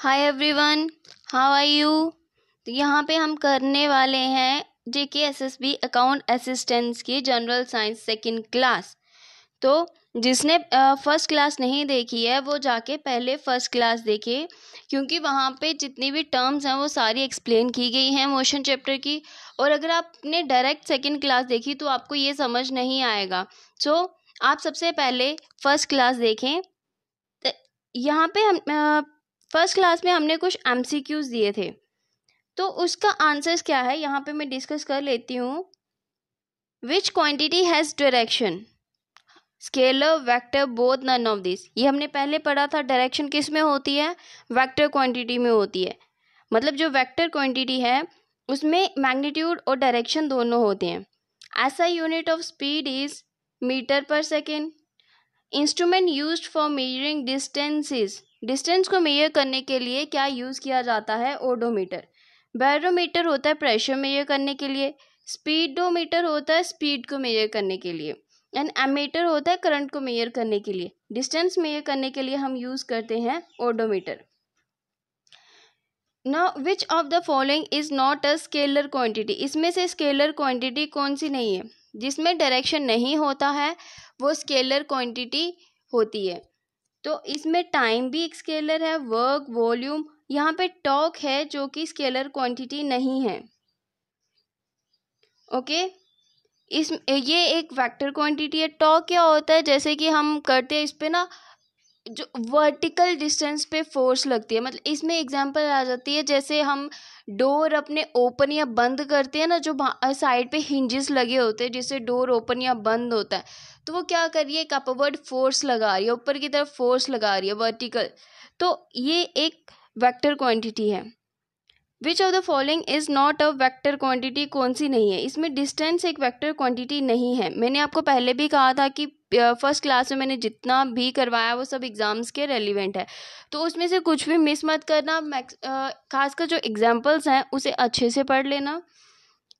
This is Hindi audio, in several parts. Hi everyone, how are you. तो यहाँ पे हम करने वाले हैं जेकेएसएसबी अकाउंट असिस्टेंस की जनरल साइंस सेकंड क्लास। तो जिसने फर्स्ट क्लास नहीं देखी है वो जाके पहले फर्स्ट क्लास देखे, क्योंकि वहाँ पे जितनी भी टर्म्स हैं वो सारी एक्सप्लेन की गई हैं मोशन चैप्टर की। और अगर आपने डायरेक्ट सेकंड क्लास देखी तो आपको ये समझ नहीं आएगा। सो आप सबसे पहले फर्स्ट क्लास देखें। तो यहाँ पे हम फर्स्ट क्लास में हमने कुछ एमसीक्यूज़ दिए थे, तो उसका आंसर्स क्या है यहाँ पे मैं डिस्कस कर लेती हूँ। Which quantity has direction, scalar, vector, both, none of this. ये हमने पहले पढ़ा था। डायरेक्शन किस में होती है? वेक्टर क्वांटिटी में होती है। मतलब जो वेक्टर क्वांटिटी है उसमें मैग्नीट्यूड और डायरेक्शन दोनों होते हैं। ऐसा unit of speed is metre पर second. Instrument used for measuring distances, distance को मेजर करने के लिए क्या यूज़ किया जाता है? ओडोमीटर। बैरोमीटर होता है प्रेशर मेजर करने के लिए। स्पीडोमीटर होता है स्पीड को मेजर करने के लिए। एंड एमीटर होता है करंट को मेजर करने के लिए। डिस्टेंस मेजर करने के लिए हम यूज़ करते हैं odometer. Now which of the following is not a scalar quantity, इसमें से स्केलर क्वांटिटी कौन सी नहीं है? जिसमें डायरेक्शन नहीं होता है वो स्केलर क्वांटिटी होती है। तो इसमें टाइम भी एक स्केलर है, वर्क, वॉल्यूम। यहाँ पे टॉर्क है जो कि स्केलर क्वांटिटी नहीं है। ओके, ये एक वेक्टर क्वांटिटी है। टॉर्क क्या होता है? जैसे कि हम करते हैं इस पे ना, जो वर्टिकल डिस्टेंस पे फोर्स लगती है। मतलब इसमें एग्जांपल आ जाती है जैसे हम डोर अपने ओपन या बंद करते हैं ना, जो साइड पे हिंजेस लगे होते हैं जिससे डोर ओपन या बंद होता है। तो वो क्या कर रही है? एक अपवर्ड फोर्स लगा रही है, ऊपर की तरफ फोर्स लगा रही है वर्टिकल। तो ये एक वेक्टर क्वांटिटी है। Which of the following is not a vector quantity, कौन सी नहीं है? इसमें डिस्टेंस एक वेक्टर क्वांटिटी नहीं है। मैंने आपको पहले भी कहा था कि फर्स्ट क्लास में मैंने जितना भी करवाया वो सब एग्ज़ाम्स के रेलिवेंट है, तो उसमें से कुछ भी मिस मत करना। खासकर जो एग्जाम्पल्स हैं उसे अच्छे से पढ़ लेना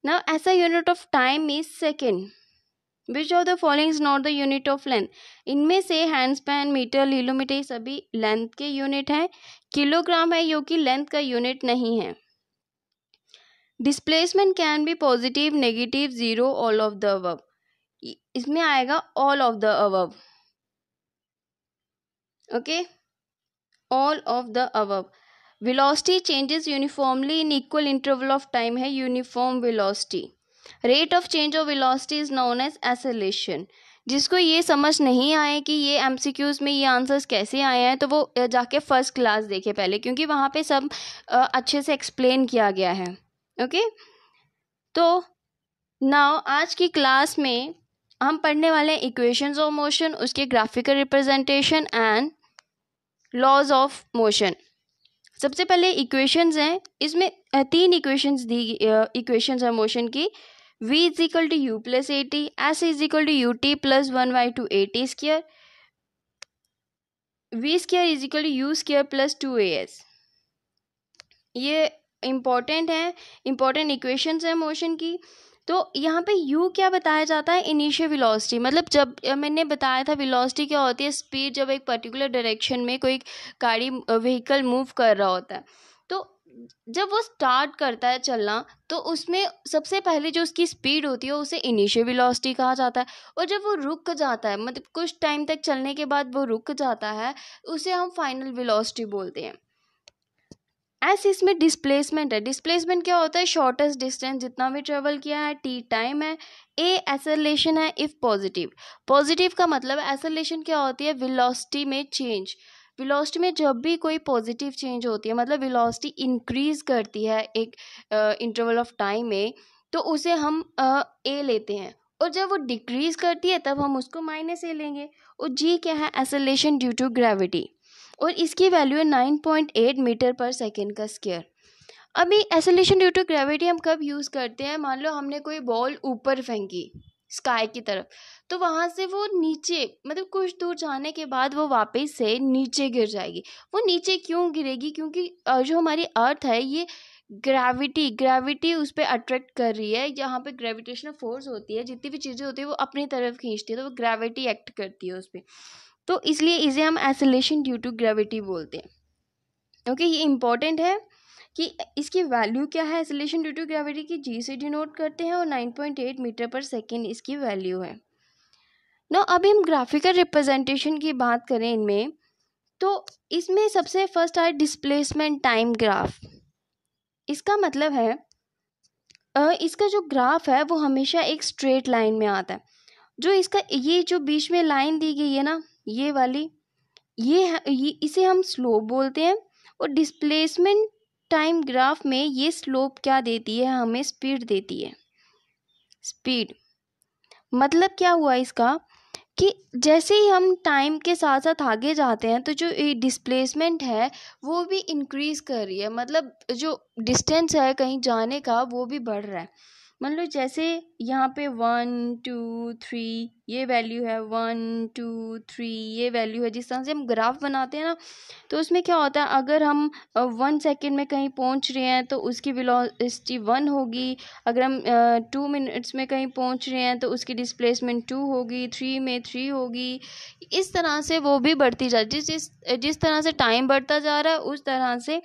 ना। ऐसा unit of time is second. Which of the following is not the unit of length, इनमें से हैंड स्पैन, मीटर, लीलोमीटर सभी लेंथ के यूनिट हैं। किलोग्राम है जो कि लेंथ का यूनिट नहीं है। Displacement can be positive, negative, zero, all of the above. इसमें आएगा all of the above. Okay, all of the above. Velocity changes uniformly in equal interval of time है uniform velocity. Rate of change of velocity is known as acceleration. जिसको ये समझ नहीं आए कि ये एमसीक्यूज़ में ये आंसर्स कैसे आए हैं तो वो जाके फर्स्ट क्लास देखे पहले, क्योंकि वहाँ पे सब अच्छे से एक्सप्लेन किया गया है। ओके, तो नाउ आज की क्लास में हम पढ़ने वाले हैं इक्वेशंस ऑफ मोशन, उसके graphical representation and laws of motion. सबसे पहले इक्वेशंस हैं। इसमें तीन इक्वेशंस इक्वेशंस हैं मोशन की। v is equal to u plus a t, s is equal to u t plus 1/2 a t square, v square is equal to u square plus 2as। ये इम्पॉर्टेंट है, इम्पॉर्टेंट इक्वेशंस हैं मोशन की। तो यहाँ पे u क्या बताया जाता है? Initial velocity. मतलब जब मैंने बताया था वेलोसिटी क्या होती है, स्पीड जब एक पर्टिकुलर डायरेक्शन में कोई गाड़ी व्हीकल मूव कर रहा होता है, तो जब वो स्टार्ट करता है चलना तो उसमें सबसे पहले जो उसकी स्पीड होती है उसे इनिशियल वेलोसिटी कहा जाता है। और जब वो रुक जाता है, मतलब कुछ टाइम तक चलने के बाद वो रुक जाता है, उसे हम फाइनल वेलोसिटी बोलते हैं। ऐसे इसमें डिस्प्लेसमेंट है। डिस्प्लेसमेंट क्या होता है? शॉर्टेस्ट डिस्टेंस जितना भी ट्रेवल किया है। टी टाइम है। ए एक्सेलरेशन है इफ़ पॉजिटिव। पॉजिटिव का मतलब एक्सेलरेशन क्या होती है? वेलोसिटी में चेंज। वेलोसिटी में जब भी कोई पॉजिटिव चेंज होती है, मतलब वेलोसिटी इंक्रीज करती है एक इंटरवल ऑफ टाइम में, तो उसे हम ए लेते हैं। और जब वो डिक्रीज करती है तब हम उसको -a लेंगे। और जी क्या है? Acceleration due to gravity. और इसकी वैल्यू है 9.8 मीटर पर सेकेंड का स्क्वायर। अभी एक्सेलरेशन ड्यू टू ग्रेविटी हम कब यूज़ करते हैं? मान लो हमने कोई बॉल ऊपर फेंकी स्काई की तरफ, तो वहाँ से वो नीचे, मतलब कुछ दूर जाने के बाद वो वापस से नीचे गिर जाएगी। वो नीचे क्यों गिरेगी? क्योंकि जो हमारी अर्थ है ये ग्रेविटी उस पर अट्रैक्ट कर रही है। यहाँ पे ग्रेविटेशनल फोर्स होती है, जितनी भी चीज़ें होती है वो अपनी तरफ खींचती है, तो वो ग्रेविटी एक्ट करती है उस पर। तो इसलिए इसे हम एक्सेलरेशन ड्यू टू ग्रेविटी बोलते हैं। ओके, ये इम्पॉर्टेंट है कि इसकी वैल्यू क्या है। एक्सीलरेशन ड्यू टू ग्रेविटी की जी से डिनोट करते हैं और 9.8 मीटर पर सेकेंड इसकी वैल्यू है। नो अभी हम ग्राफिकल रिप्रेजेंटेशन की बात करें इनमें, तो इसमें सबसे फर्स्ट है डिस्प्लेसमेंट टाइम ग्राफ। इसका मतलब है इसका जो ग्राफ है वो हमेशा एक स्ट्रेट लाइन में आता है। जो इसका ये जो बीच में लाइन दी गई है ना, ये वाली, ये इसे हम स्लोप बोलते हैं। और डिस्प्लेसमेंट टाइम ग्राफ में ये स्लोप क्या देती है हमें? स्पीड देती है। स्पीड मतलब क्या हुआ इसका कि जैसे ही हम टाइम के साथ साथ आगे जाते हैं तो जो डिस्प्लेसमेंट है वो भी इंक्रीज़ कर रही है। मतलब जो डिस्टेंस है कहीं जाने का वो भी बढ़ रहा है। मान लो जैसे यहाँ पे 1 2 3 ये वैल्यू है, 1 2 3 ये वैल्यू है। जिस तरह से हम ग्राफ बनाते हैं ना, तो उसमें क्या होता है, अगर हम 1 सेकेंड में कहीं पहुँच रहे हैं तो उसकी वेलोसिटी 1 होगी। अगर हम 2 मिनट्स में कहीं पहुँच रहे हैं तो उसकी डिस्प्लेसमेंट 2 होगी, 3 में 3 होगी। इस तरह से वो भी बढ़ती जा रही है। जिस तरह से टाइम बढ़ता जा रहा है उस तरह से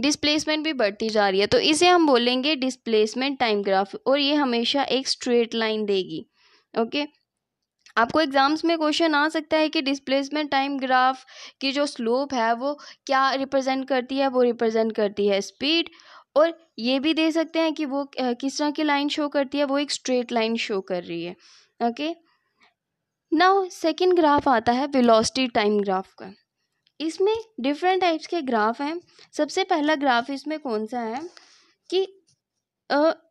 डिस्प्लेसमेंट भी बढ़ती जा रही है। तो इसे हम बोलेंगे डिस्प्लेसमेंट टाइम ग्राफ, और ये हमेशा एक स्ट्रेट लाइन देगी। ओके, आपको एग्ज़ाम्स में क्वेश्चन आ सकता है कि डिस्प्लेसमेंट टाइम ग्राफ की जो स्लोप है वो क्या रिप्रेजेंट करती है। वो रिप्रेजेंट करती है स्पीड। और ये भी दे सकते हैं कि वो किस तरह की लाइन शो करती है। वो एक स्ट्रेट लाइन शो कर रही है। ओके, नाउ सेकेंड ग्राफ आता है वेलोसिटी टाइम ग्राफ का। इसमें डिफरेंट टाइप्स के ग्राफ हैं। सबसे पहला ग्राफ इसमें कौन सा है कि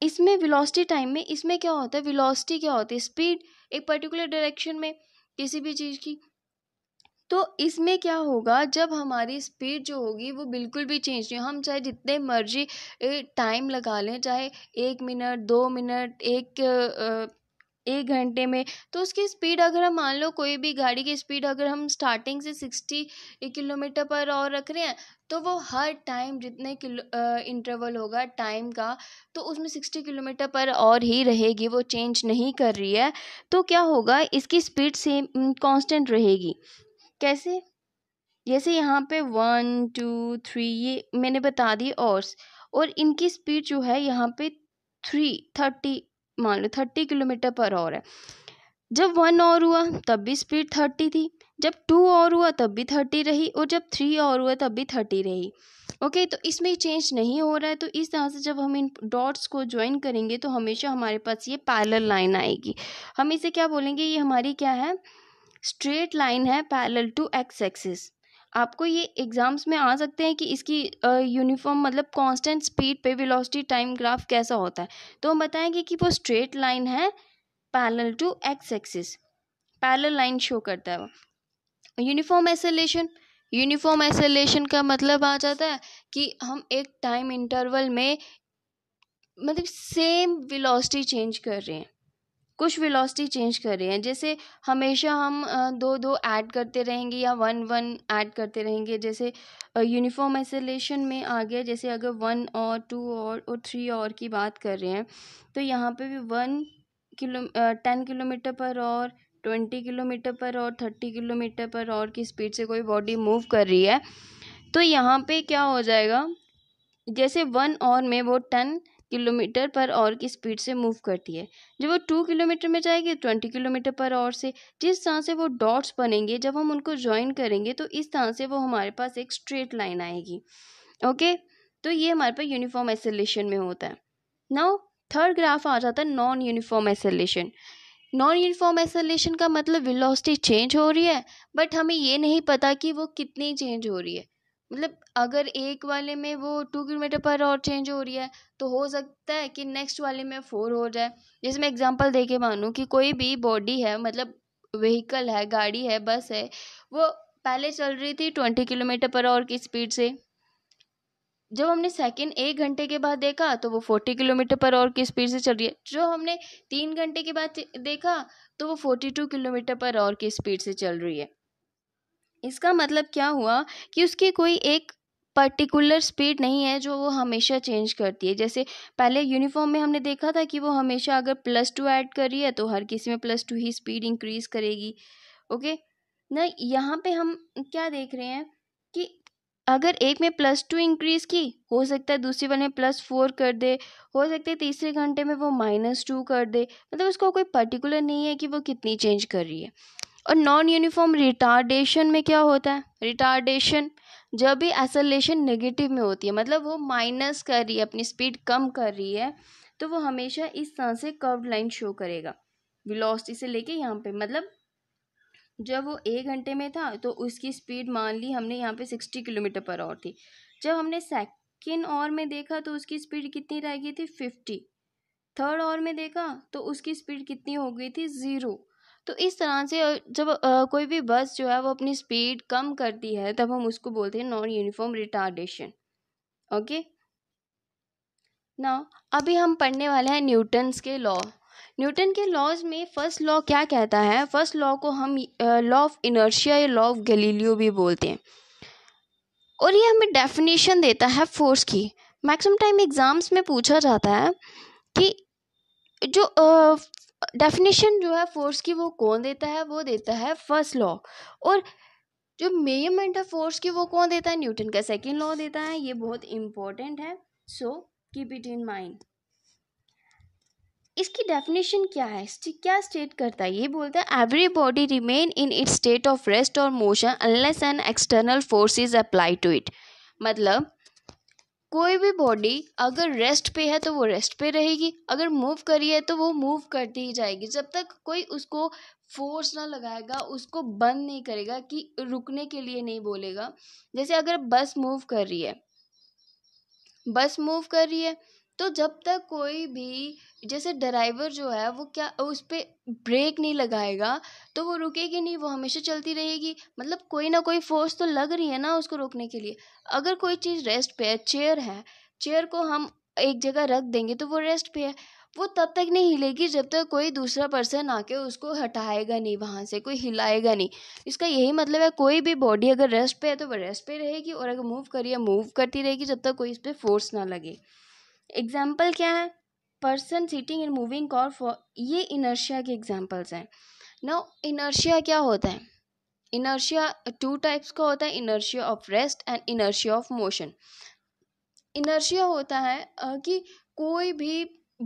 इसमें वेलोसिटी टाइम में इसमें क्या होता है, वेलोसिटी क्या होती है, स्पीड एक पर्टिकुलर डायरेक्शन में किसी भी चीज़ की। तो इसमें क्या होगा, जब हमारी स्पीड जो होगी वो बिल्कुल भी चेंज नहीं हो। हम चाहे जितने मर्जी टाइम लगा लें, चाहे 1 मिनट, 2 मिनट, 1 घंटे में, तो उसकी स्पीड अगर हम मान लो कोई भी गाड़ी की स्पीड अगर हम स्टार्टिंग से 60 किलोमीटर पर और रख रहे हैं तो वो हर टाइम जितने इंटरवल होगा टाइम का तो उसमें 60 किलोमीटर पर और ही रहेगी, वो चेंज नहीं कर रही है। तो क्या होगा, इसकी स्पीड सेम कांस्टेंट रहेगी। कैसे? जैसे यहाँ पे 1 2 3 ये मैंने बता दी ऑर्स, और इनकी स्पीड जो है यहाँ पे 30 मान लो 30 किलोमीटर पर और है। जब 1 और हुआ तब भी स्पीड 30 थी, जब 2 और हुआ तब भी 30 रही, और जब 3 और हुआ तब भी 30 रही। ओके, तो इसमें चेंज नहीं हो रहा है। तो इस तरह से जब हम इन डॉट्स को ज्वाइन करेंगे तो हमेशा हमारे पास ये पैरेलल लाइन आएगी। हम इसे क्या बोलेंगे, ये हमारी क्या है, स्ट्रेट लाइन है पैरेलल टू एक्स एक्सिस। आपको ये एग्ज़ाम्स में आ सकते हैं कि इसकी यूनिफॉर्म मतलब कांस्टेंट स्पीड पे वेलोसिटी टाइम ग्राफ कैसा होता है। तो हम बताएंगे कि वो स्ट्रेट लाइन है parallel to x axis, parallel line show करता है वो। यूनिफॉर्म एक्सेलरेशन, यूनिफॉर्म एक्सेलरेशन का मतलब आ जाता है कि हम एक टाइम इंटरवल में मतलब सेम वेलोसिटी चेंज कर रहे हैं, कुछ वेलोसिटी चेंज कर रहे हैं। जैसे हमेशा हम 2 2 ऐड करते रहेंगे या 1 1 ऐड करते रहेंगे। जैसे यूनिफॉर्म एक्सेलरेशन में आ गया, जैसे अगर 1 और 2 और 3 और की बात कर रहे हैं तो यहाँ पे भी 10 किलोमीटर पर और, 20 किलोमीटर पर और, 30 किलोमीटर पर और की स्पीड से कोई बॉडी मूव कर रही है। तो यहाँ पे क्या हो जाएगा, जैसे 1 और में वो 10 किलोमीटर पर और की स्पीड से मूव करती है। जब वो 2 किलोमीटर में जाएगी 20 किलोमीटर पर और से। जिस तरह से वो डॉट्स बनेंगे जब हम उनको ज्वाइन करेंगे तो इस तरह से वो हमारे पास एक स्ट्रेट लाइन आएगी। ओके, तो ये हमारे पास यूनिफॉर्म एक्सेलरेशन में होता है। नाउ थर्ड ग्राफ आ जाता है non uniform acceleration. Non uniform acceleration का मतलब वेलोसिटी चेंज हो रही है बट हमें ये नहीं पता कि वो कितनी चेंज हो रही है। मतलब अगर एक वाले में वो 2 किलोमीटर पर और चेंज हो रही है तो हो सकता है कि नेक्स्ट वाले में 4 हो जाए। जैसे मैं एग्जांपल देके मानूँ कि कोई भी बॉडी है, मतलब व्हीकल है, गाड़ी है, बस है, वो पहले चल रही थी 20 किलोमीटर पर और की स्पीड से। जब हमने सेकंड 1 घंटे के बाद देखा तो वो 40 किलोमीटर पर और की स्पीड से चल रही है। जो हमने 3 घंटे के बाद देखा तो वो 42 किलोमीटर पर और की स्पीड से चल रही है। इसका मतलब क्या हुआ कि उसकी कोई एक पर्टिकुलर स्पीड नहीं है जो वो हमेशा चेंज करती है। जैसे पहले यूनिफॉर्म में हमने देखा था कि वो हमेशा अगर +2 ऐड कर रही है तो हर किसी में +2 ही स्पीड इंक्रीज़ करेगी। ओके ना, यहाँ पे हम क्या देख रहे हैं कि अगर एक में +2 इंक्रीज़ की, हो सकता है दूसरे वाले में +4 कर दे, हो सकता है तीसरे घंटे में वो -2 कर दे। मतलब उसको कोई पर्टिकुलर नहीं है कि वो कितनी चेंज कर रही है। और नॉन यूनिफॉर्म रिटार्डेशन में क्या होता है, रिटार्डेशन जब भी एक्सेलरेशन नेगेटिव में होती है, मतलब वो माइनस कर रही है, अपनी स्पीड कम कर रही है, तो वो हमेशा इस तरह से कर्व्ड लाइन शो करेगा वेलोसिटी से लेके यहाँ पे। मतलब जब वो 1 घंटे में था तो उसकी स्पीड मान ली हमने यहाँ पे 60 किलोमीटर पर आवर थी। जब हमने सेकेंड आवर में देखा तो उसकी स्पीड कितनी रह गई थी, 50। थर्ड आवर में देखा तो उसकी स्पीड कितनी हो गई थी, 0। तो इस तरह से जब कोई भी बस जो है वो अपनी स्पीड कम करती है तब हम उसको बोलते हैं नॉन यूनिफॉर्म रिटार्डेशन। ओके, ना अभी हम पढ़ने वाले हैं न्यूटन्स के लॉ। न्यूटन के लॉज में फर्स्ट लॉ क्या कहता है, फर्स्ट लॉ को हम लॉ ऑफ इनर्शिया या लॉ ऑफ गैलीलियो भी बोलते हैं, और ये हमें डेफिनेशन देता है फोर्स की। मैक्सिमम टाइम एग्जाम्स में पूछा जाता है कि जो डेफिनेशन जो है फोर्स की वो कौन देता है, वो देता है फर्स्ट लॉ। और जो मेजरमेंट है फोर्स की वो कौन देता है, न्यूटन का सेकेंड लॉ देता है। ये बहुत इंपॉर्टेंट है, so keep it in mind. इसकी डेफिनेशन क्या है, क्या स्टेट करता है, ये बोलता है every body remain in its state of rest और motion unless an external force is apply to it. मतलब कोई भी बॉडी अगर रेस्ट पे है तो वो रेस्ट पे रहेगी, अगर मूव करी है तो वो मूव करती ही जाएगी, जब तक कोई उसको फोर्स ना लगाएगा, उसको बंद नहीं करेगा कि रुकने के लिए नहीं बोलेगा। जैसे अगर बस मूव कर रही है तो जब तक कोई भी, जैसे ड्राइवर जो है वो क्या उस पर ब्रेक नहीं लगाएगा तो वो रुकेगी नहीं, वो हमेशा चलती रहेगी। मतलब कोई ना कोई फोर्स तो लग रही है ना उसको रोकने के लिए। अगर कोई चीज़ रेस्ट पे है, चेयर है, चेयर को हम एक जगह रख देंगे तो वो रेस्ट पे है, वो तब तक नहीं हिलेगी जब तक कोई दूसरा पर्सन आके उसको हटाएगा नहीं, वहाँ से कोई हिलाएगा नहीं। इसका यही मतलब है कोई भी बॉडी अगर रेस्ट पे है तो वो रेस्ट पे रहेगी, और अगर मूव करिए मूव करती रहेगी जब तक कोई इस पर फोर्स ना लगे। एग्जाम्पल क्या है, person sitting and moving car for, ये इनर्शिया के एग्जाम्पल्स हैं। नाउ इनर्शिया क्या होता है, इनर्शिया 2 टाइप्स का होता है, inertia of rest and inertia of motion. Inertia होता है कि कोई भी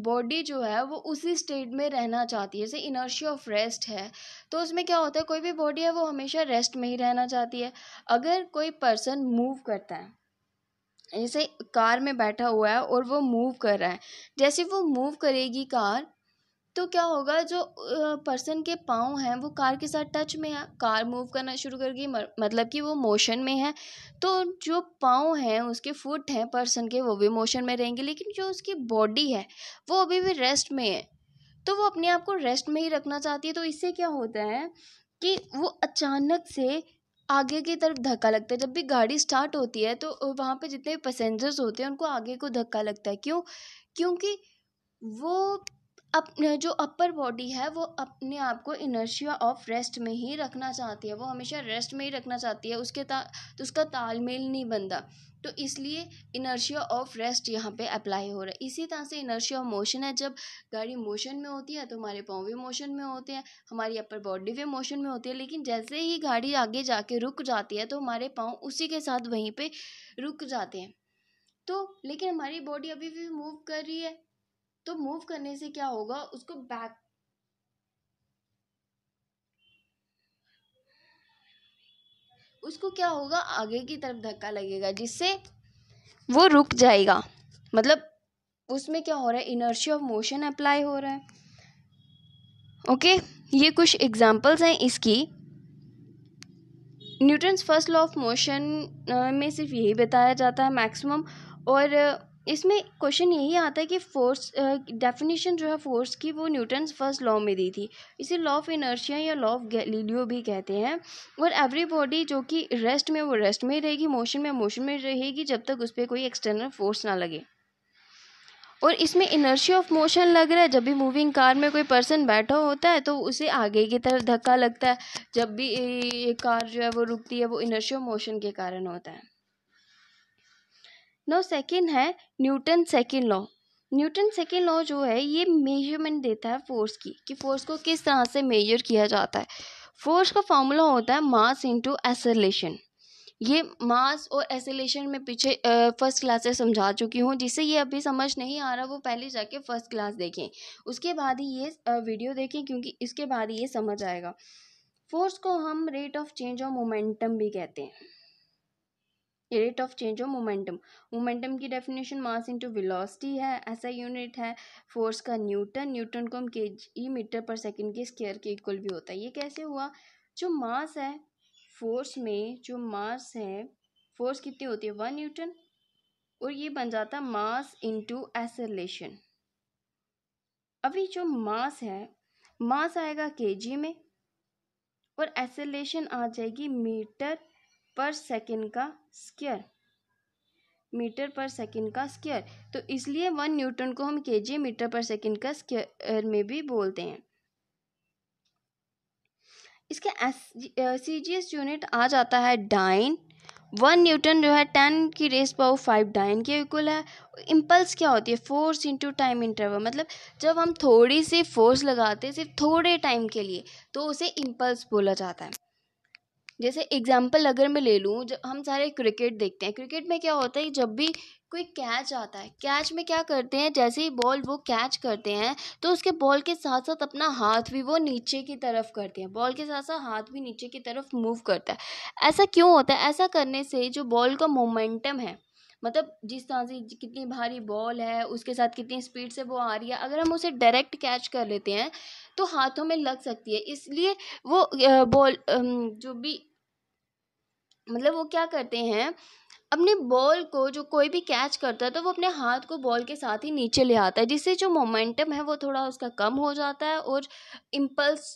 बॉडी जो है वो उसी स्टेट में रहना चाहती है। जैसे इनर्शिया ऑफ रेस्ट है तो उसमें क्या होता है, कोई भी बॉडी है वो हमेशा रेस्ट में ही रहना चाहती है। अगर कोई पर्सन मूव करता है, जैसे कार में बैठा हुआ है और वो मूव कर रहा है, जैसे वो मूव करेगी कार तो क्या होगा, जो पर्सन के पाँव हैं वो कार के साथ टच में है, कार मूव करना शुरू करेगी, मतलब कि वो मोशन में है, तो जो पाँव हैं उसके, फुट हैं पर्सन के, वो भी मोशन में रहेंगे, लेकिन जो उसकी बॉडी है वो अभी भी रेस्ट में है, तो वो अपने आप को रेस्ट में ही रखना चाहती है। तो इससे क्या होता है कि वो अचानक से आगे की तरफ धक्का लगता है। जब भी गाड़ी स्टार्ट होती है तो वहाँ पे जितने पैसेंजर्स होते हैं उनको आगे को धक्का लगता है। क्यों? क्योंकि वो अपने जो अपर बॉडी है वो अपने आप को इनर्शिया ऑफ रेस्ट में ही रखना चाहती है, वो हमेशा रेस्ट में ही रखना चाहती है, उसका तालमेल नहीं बनता, तो इसलिए इनर्शिया ऑफ रेस्ट यहाँ पे अप्लाई हो रहा है। इसी तरह से इनर्शिया ऑफ मोशन है, जब गाड़ी मोशन में होती है तो हमारे पाँव भी मोशन में होते हैं, हमारी अपर बॉडी भी मोशन में होती है, लेकिन जैसे ही गाड़ी आगे जाके रुक जाती है तो हमारे पाँव उसी के साथ वहीं पे रुक जाते हैं, तो लेकिन हमारी बॉडी अभी भी मूव कर रही है। तो मूव करने से क्या होगा, उसको क्या होगा, आगे की तरफ धक्का लगेगा जिससे वो रुक जाएगा। मतलब उसमें क्या हो रहा है, इनर्शिया ऑफ मोशन अप्लाई हो रहा है। ओके, ये कुछ एग्जांपल्स हैं इसकी। Newton's first law of motion में सिर्फ यही बताया जाता है मैक्सिमम, और इसमें क्वेश्चन यही आता है कि फोर्स डेफिनेशन जो है फोर्स की वो न्यूटन्स फर्स्ट लॉ में दी थी, इसे लॉ ऑफ इनर्शिया या लॉ ऑफ गैलीलियो भी कहते हैं। और एवरी बॉडी जो कि रेस्ट में वो रेस्ट में ही रहेगी, मोशन में रहेगी जब तक उस पर कोई एक्सटर्नल फोर्स ना लगे। और इसमें इनर्शिया ऑफ मोशन लग रहा है, जब भी मूविंग कार में कोई पर्सन बैठा होता है तो उसे आगे की तरफ धक्का लगता है, जब भी ये कार जो है वो रुकती है वो इनर्शिया ऑफ मोशन के कारण होता है। नो सेकेंड है Newton second law. Newton second law जो है ये मेजरमेंट देता है फोर्स की, कि फोर्स को किस तरह से मेजर किया जाता है। फोर्स का फॉर्मूला होता है मास इनटू एक्सेलरेशन। ये मास और एसिलेशन में पीछे फर्स्ट क्लास से समझा चुकी हूँ, जिससे ये अभी समझ नहीं आ रहा वो पहले जाके फर्स्ट क्लास देखें, उसके बाद ही ये वीडियो देखें, क्योंकि इसके बाद ही ये समझ आएगा। फोर्स को हम rate of change of momentum भी कहते हैं। Rate of change of momentum, momentum की डेफिनेशन मास इनटू वेलोसिटी है, ऐसा यूनिट है। फोर्स का न्यूटन, न्यूटन को हम केजी मीटर पर सेकंड के स्क्वायर के इक्वल भी होता है। ये कैसे हुआ? जो मास है फोर्स में, जो मास है फोर्स कितनी होती है 1 न्यूटन, और ये बन जाता मास इनटू एक्सेलरेशन। अभी जो मास है, मास आएगा केजी में और एक्सेलरेशन आ जाएगी मीटर पर सेकंड का स्क्वायर, मीटर पर सेकंड का स्क्वायर। तो इसलिए 1 न्यूटन को हम केजी मीटर पर सेकंड का स्क्वायर में भी बोलते हैं। इसका सीजीएस यूनिट आ जाता है डाइन। 1 न्यूटन जो है 10⁵ डाइन के इक्वल है। इम्पल्स क्या होती है? फोर्स इंटू टाइम इंटरवल, मतलब जब हम थोड़ी सी फोर्स लगाते हैं सिर्फ थोड़े टाइम के लिए तो उसे इम्पल्स बोला जाता है। जैसे एग्जाम्पल अगर मैं ले लूँ, जब हम सारे क्रिकेट देखते हैं, क्रिकेट में क्या होता है जब भी कोई कैच आता है, कैच में क्या करते हैं जैसे ही बॉल वो कैच करते हैं तो उसके बॉल के साथ साथ अपना हाथ भी वो नीचे की तरफ करते हैं, बॉल के साथ साथ हाथ भी नीचे की तरफ मूव करता है। ऐसा क्यों होता है? ऐसा करने से जो बॉल का मोमेंटम है, मतलब जिस तरह से कितनी भारी बॉल है उसके साथ कितनी स्पीड से वो आ रही है, अगर हम उसे डायरेक्ट कैच कर लेते हैं तो हाथों में लग सकती है। इसलिए वो बॉल जो भी, मतलब वो क्या करते हैं अपने बॉल को, जो कोई भी कैच करता है तो वो अपने हाथ को बॉल के साथ ही नीचे ले आता है, जिससे जो मोमेंटम है वो थोड़ा उसका कम हो जाता है और इम्पल्स,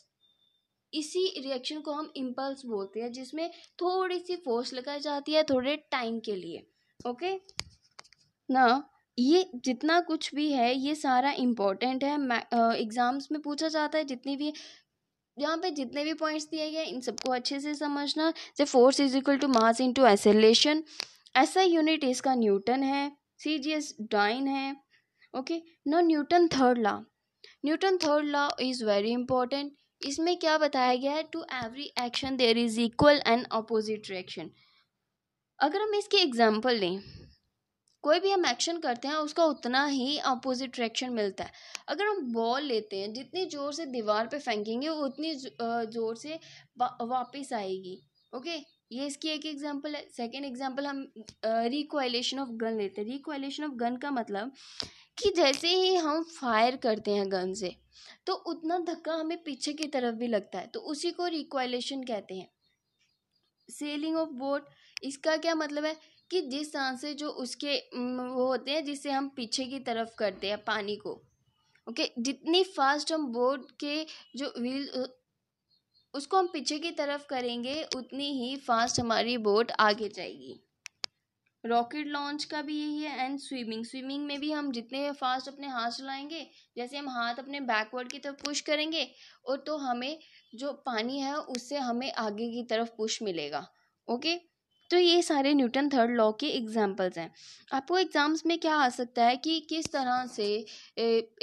इसी रिएक्शन को हम इम्पल्स बोलते हैं, जिसमें थोड़ी सी फोर्स लगाई जाती है थोड़े टाइम के लिए। ओके ना, ये जितना कुछ भी है ये सारा इम्पोर्टेंट है, एग्ज़ाम्स में पूछा जाता है। जितनी भी यहाँ पे जितने भी पॉइंट्स दिए गए इन सबको अच्छे से समझना। जैसे force is equal to mass into acceleration, ऐसा यूनिट इसका न्यूटन है, सीजीएस डाइन है। ओके ना, Newton third law, Newton third law is very important. इसमें क्या बताया गया है? To every action there is equal and opposite reaction. अगर हम इसकी एग्जाम्पल लें, कोई भी हम एक्शन करते हैं उसका उतना ही अपोजिट रिएक्शन मिलता है। अगर हम बॉल लेते हैं, जितनी ज़ोर से दीवार पे फेंकेंगे वो उतनी ज़ोर से वापस आएगी। ओके, ये इसकी एक एग्जांपल है। सेकंड एग्जांपल हम रिकॉइलेशन ऑफ गन लेते हैं। रिकॉइलेशन ऑफ गन का मतलब कि जैसे ही हम फायर करते हैं गन से तो उतना धक्का हमें पीछे की तरफ भी लगता है, तो उसी को रिकॉइलेशन कहते हैं। सेलिंग ऑफ बोट, इसका क्या मतलब है कि जिस तरह से जो उसके वो होते हैं जिससे हम पीछे की तरफ करते हैं पानी को। ओके, जितनी फास्ट हम बोट के जो व्हील उसको हम पीछे की तरफ करेंगे उतनी ही फास्ट हमारी बोट आगे जाएगी। रॉकेट लॉन्च का भी यही है। एंड स्विमिंग, स्विमिंग में भी हम जितने फास्ट अपने हाथ चलाएंगे, जैसे हम हाथ अपने बैकवर्ड की तरफ पुश करेंगे और तो हमें जो पानी है उससे हमें आगे की तरफ पुश मिलेगा। ओके, तो ये सारे न्यूटन थर्ड लॉ के एग्जाम्पल्स हैं। आपको एग्ज़ाम्स में क्या आ सकता है कि किस तरह से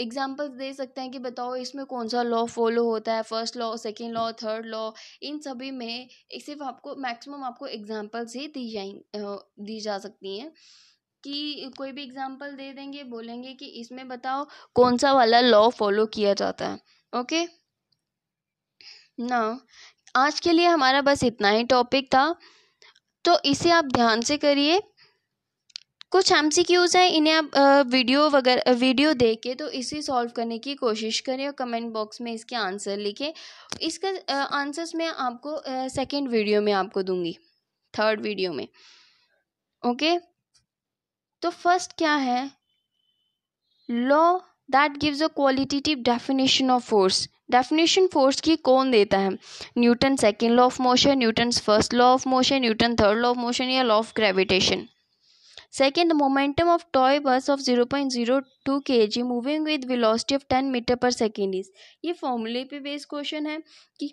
एग्जाम्पल्स दे सकते हैं कि बताओ इसमें कौन सा लॉ फॉलो होता है, first law, second law, third law. इन सभी में सिर्फ आपको मैक्सिमम आपको एग्जाम्पल्स ही दी जा सकती हैं कि कोई भी एग्जाम्पल दे देंगे, बोलेंगे कि इसमें बताओ कौन सा वाला लॉ फॉलो किया जाता है। ओके ना, आज के लिए हमारा बस इतना ही टॉपिक था, तो इसे आप ध्यान से करिए। कुछ एमसीक्यूज़ हैं, इन्हें आप वीडियो देख के तो इसे सॉल्व करने की कोशिश करें और कमेंट बॉक्स में इसके आंसर लिखें। इसका आंसर्स मैं आपको सेकंड वीडियो में आपको दूंगी, थर्ड वीडियो में। ओके, तो फर्स्ट क्या है? Law that gives a qualitative definition of force. Definition force की कौन देता है? Newton second law of motion, Newton first law of motion, Newton third law of motion या law of gravitation. Second, momentum of toy bus of 0.02 kg moving with velocity of 10 metre पर सेकेंड इज। ये फॉर्मूले पे बेस्ड क्वेश्चन है कि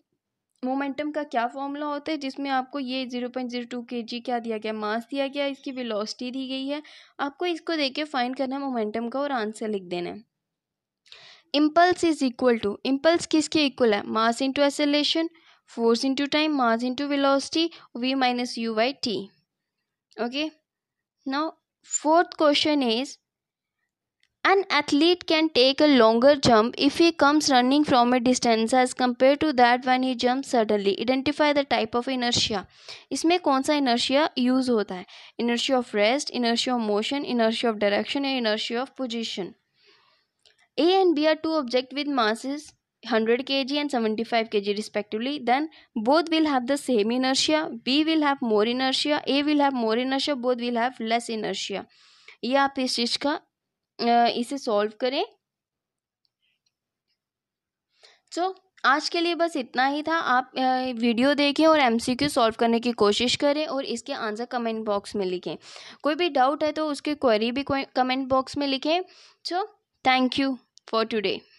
मोमेंटम का क्या फॉर्मूला होता है, जिसमें आपको ये 0.02 kg क्या दिया गया, मास दिया गया, इसकी वेलोसिटी दी गई है। आपको इसको देख के फाइंड करना है मोमेंटम का और आंसर लिख देना है। Impulse is equal to, impulse किसके इक्वल है? Mass into acceleration. Force into time, mass into velocity, v minus u by t. okay, now fourth question is an athlete can take a longer jump if he comes running from a distance as compared to that when he jumps suddenly. Identify the type of inertia. इसमें कौन सा inertia use होता है? Inertia of rest, inertia of motion, inertia of direction and inertia of position. A and B are two objects with masses 100 kg and 75 kg respectively. Then both will have the same inertia. B will have more inertia. A will have more inertia. Both will have less inertia. ये आप इस चीज का इसे सॉल्व करें. तो आज के लिए बस इतना ही था. आप वीडियो देखें और एमसीक्यू सॉल्व करने की कोशिश करें और इसके आंसर कमेंट बॉक्स में लिखें. कोई भी डाउट है तो उसकी क्वेरी भी कमेंट बॉक्स में लिखें. तो थैंक यू फॉर टुडे.